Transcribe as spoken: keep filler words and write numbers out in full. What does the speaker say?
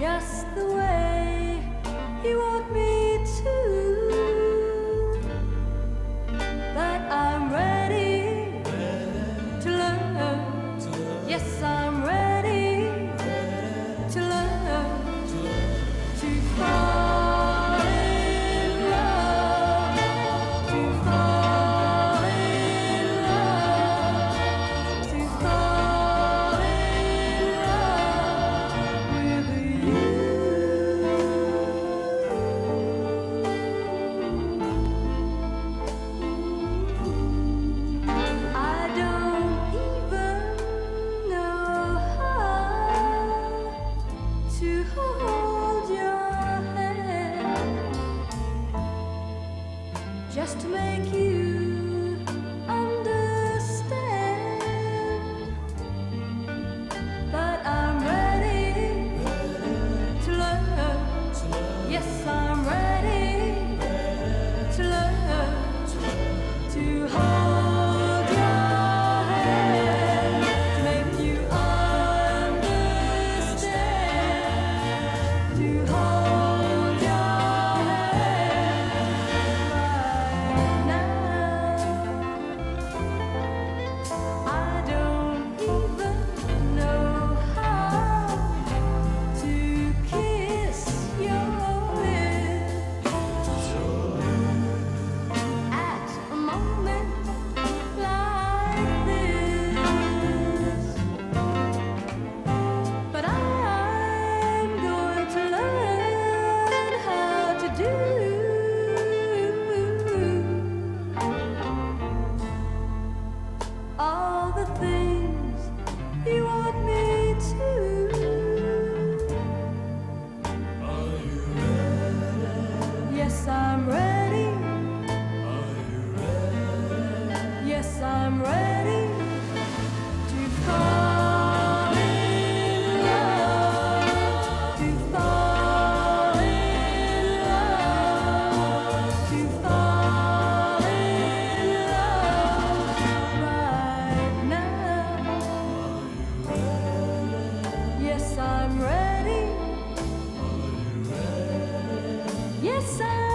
just the way you want me to. But I'm ready to learn. Yes, I'm ready to learn to fall in love, to fall in love, to fall in love with you. I don't even know how to hold your hand, just to make you understand that I'm ready to learn. Yes, I'm ready to learn to hold your hand, to make you understand, to hold your hand right now. I don't even know how to kiss your lips at a moment like this. But I'm going to learn how to do all the things you want me to. Are you ready? Yes, I'm ready. Are you ready? Yes, I'm ready to fall in love, to fall in love, to fall in love right now. Yes, I'm ready. Yes, I'm